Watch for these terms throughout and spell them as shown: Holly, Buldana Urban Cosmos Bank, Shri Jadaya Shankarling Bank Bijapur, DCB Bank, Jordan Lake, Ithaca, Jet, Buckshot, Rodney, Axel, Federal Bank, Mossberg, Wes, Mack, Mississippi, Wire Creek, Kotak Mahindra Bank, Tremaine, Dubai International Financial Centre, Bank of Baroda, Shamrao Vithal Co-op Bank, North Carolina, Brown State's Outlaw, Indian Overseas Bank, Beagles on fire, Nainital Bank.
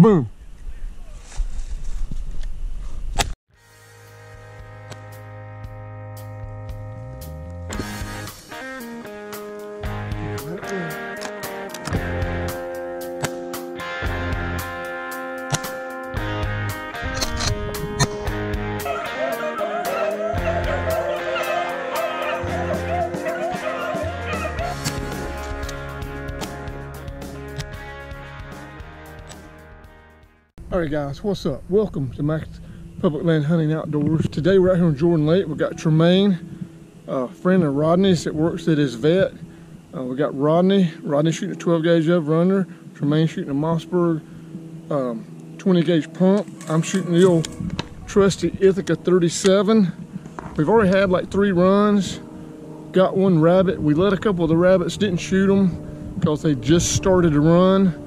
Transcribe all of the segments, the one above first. Boom. Hey guys, what's up? Welcome to Mack's Public Land Hunting Outdoors. Today we're out here on Jordan Lake. We've got Tremaine, a friend of Rodney's that works at his vet. We got Rodney shooting a 12 gauge over under, Tremaine shooting a Mossberg 20 gauge pump. I'm shooting the old trusty Ithaca 37. We've already had like 3 runs, got 1 rabbit. We let a couple of the rabbits, didn't shoot them because they just started to run.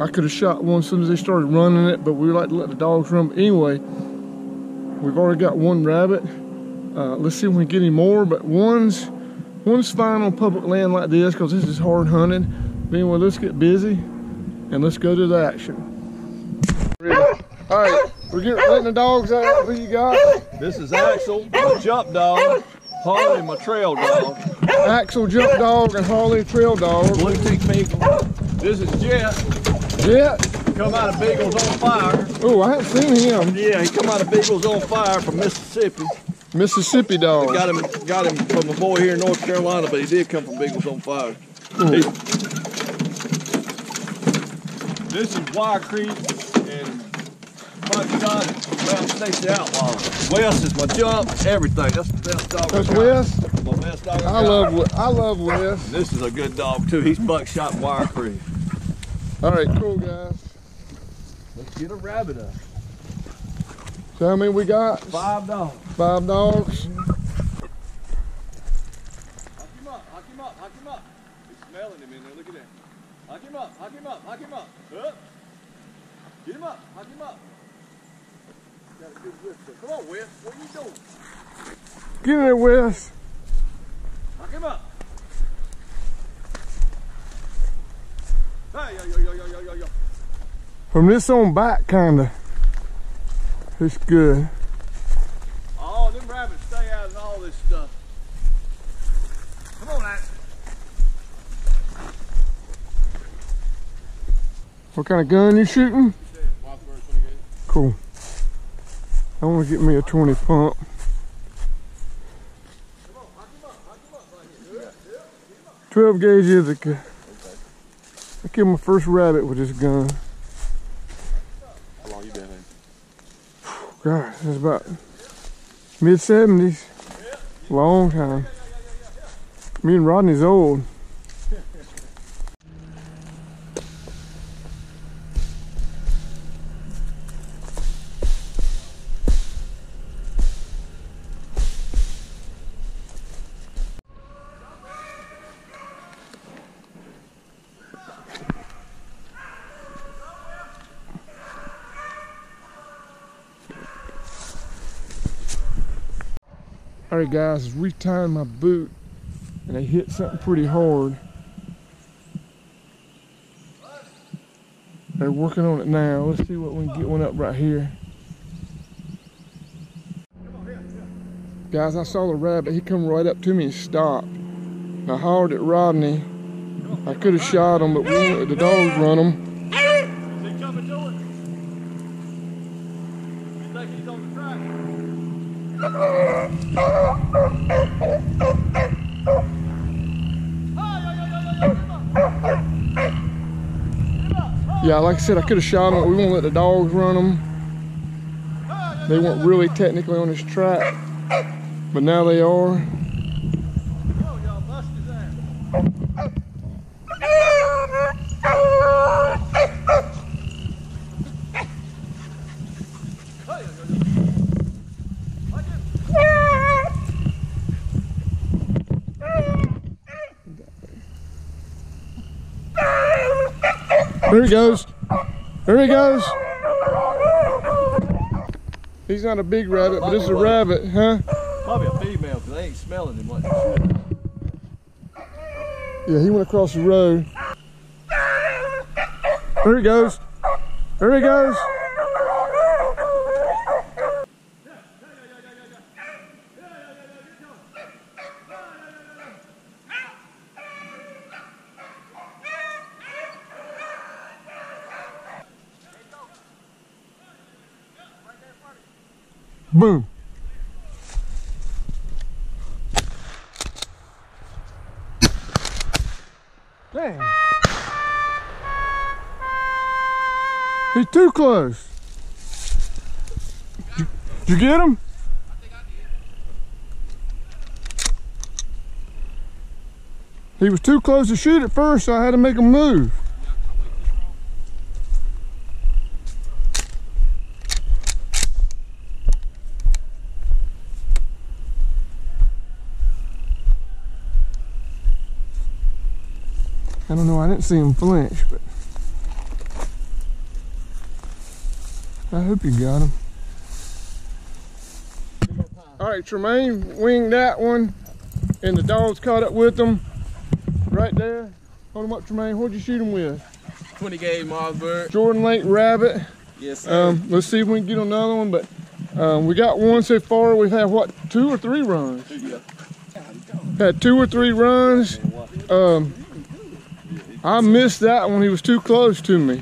I could have shot one as soon as they started running it, but we like to let the dogs run. But anyway, we've already got 1 rabbit. Let's see if we can get any more, but one's fine on public land like this because this is hard hunting. But anyway, let's get busy and let's go to the action. All right, we're letting the dogs out. Who you got? This is Axel, my jump dog. Holly, my trail dog. Axel, jump dog, and Holly, trail dog. Blue tick beagle. This is Jet. Yeah. Come out of Beagles on Fire. Oh, I haven't seen him. Yeah, he come out of Beagles on Fire from Mississippi. Mississippi dog. We got him from a boy here in North Carolina, but he did come from Beagles on Fire. This is Wire Creek and Buckshot and Brown State's Outlaw. Wes is my jump, everything. That's the best dog. That's Wes? My best dog. I love Wes. This is a good dog too. He's Buckshot Wire Creek. All right, cool guys. Let's get a rabbit up. So how many we got? 5 dogs. 5 dogs. Hock him up, hock him up, hock him up. He's smelling him in there, look at that. Hock him up, hock him up, hock him up. Up. Get him up, hock him up. Got a good whiff there. Come on, Wes, what are you doing? Get in there, Wes. Hock him up. From this on back, kinda. It's good. Oh, them rabbits stay out of all this stuff. Come on, Axel. What kind of gun you shooting? Cool. I want to get me a 20 pump. Come on, hock him up, hock him up right here. 12 gauge Ithaca. I killed my first rabbit with this gun. How long you been in? God, that's about mid-70s. Long time. Me and Rodney's old. Alright guys, retying my boot and I hit something pretty hard. They're working on it now. Let's see what we can get one up right here. Guys, I saw the rabbit. He come right up to me and stopped. And I hollered at Rodney. I could have shot him, but we won't let the dogs run him. Yeah, like I said, I could have shot him. We won't let the dogs run him. They weren't really technically on his track, but now they are. There he goes. There he goes. He's not a big rabbit, but it's a rabbit, huh? Probably a female, because they ain't smelling him like that. Yeah, he went across the road. There he goes. There he goes. Boom. Dang. He's too close. Did you get him? I think I did. He was too close to shoot at first, so I had to make him move. I don't know, I didn't see him flinch, but I hope you got him. All right, Tremaine winged that one, and the dogs caught up with him right there. Hold him up, Tremaine. What'd you shoot him with? 20 gauge Mossberg. Jordan Lake rabbit. Yes, sir. Let's see if we can get another one, but we got one so far. We've had, what, 2 or 3 runs? Yeah. Had 2 or 3 runs. I missed that one, he was too close to me.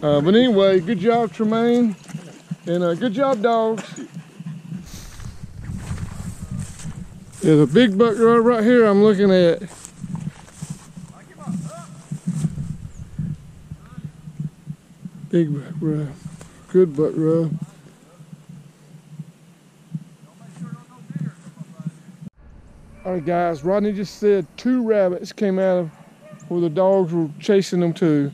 But anyway, good job, Tremaine. And good job, dogs. There's a big buck rod right here I'm looking at. Big buck rod, good buck rod. All right, guys, Rodney just said 2 rabbits came out of where the dogs were chasing them to.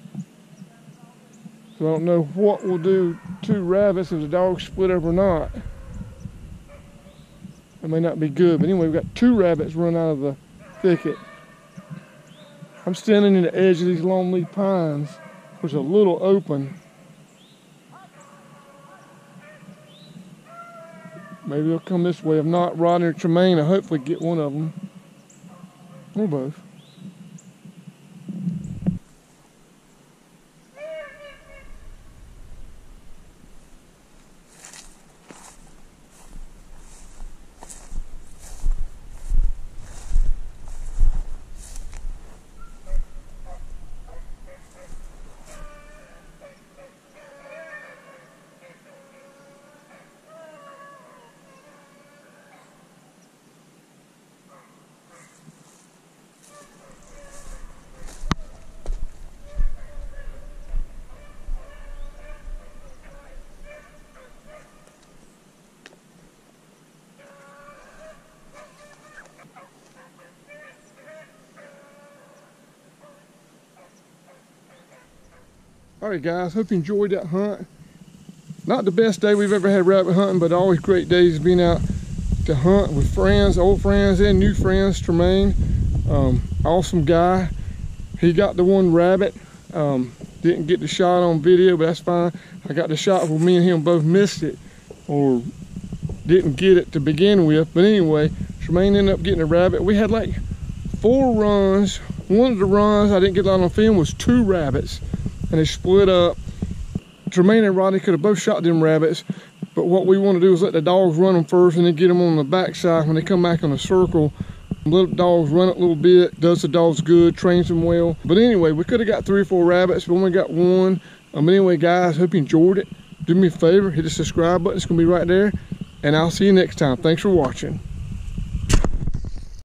So I don't know what we'll do 2 rabbits if the dogs split up or not. It may not be good, but anyway, we've got 2 rabbits run out of the thicket. I'm standing in the edge of these long leaf pines, which are a little open. Maybe they'll come this way. If not, Rodney or Tremaine, I hopefully get one of them. Or both. All right, guys, hope you enjoyed that hunt. Not the best day we've ever had rabbit hunting, but always great days being out to hunt with friends, old friends and new friends. Tremaine, awesome guy. He got the one rabbit. Didn't get the shot on video, but that's fine. I got the shot where me and him both missed it or didn't get it to begin with. But anyway, Tremaine ended up getting a rabbit. We had like 4 runs. One of the runs I didn't get on film was 2 rabbits. And they split up. Tremaine and Rodney could have both shot them rabbits, but what we want to do is let the dogs run them first and then get them on the backside. When they come back on the circle, let the dogs run it a little bit, does the dogs good, trains them well. But anyway, we could have got 3 or 4 rabbits, but we only got one. Anyway, guys, hope you enjoyed it. Do me a favor, hit the subscribe button, it's gonna be right there. And I'll see you next time. Thanks for watching.